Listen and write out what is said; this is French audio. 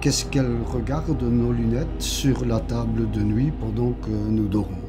qu'est-ce qu'elle regarde, nos lunettes, sur la table de nuit pendant que nous dormons.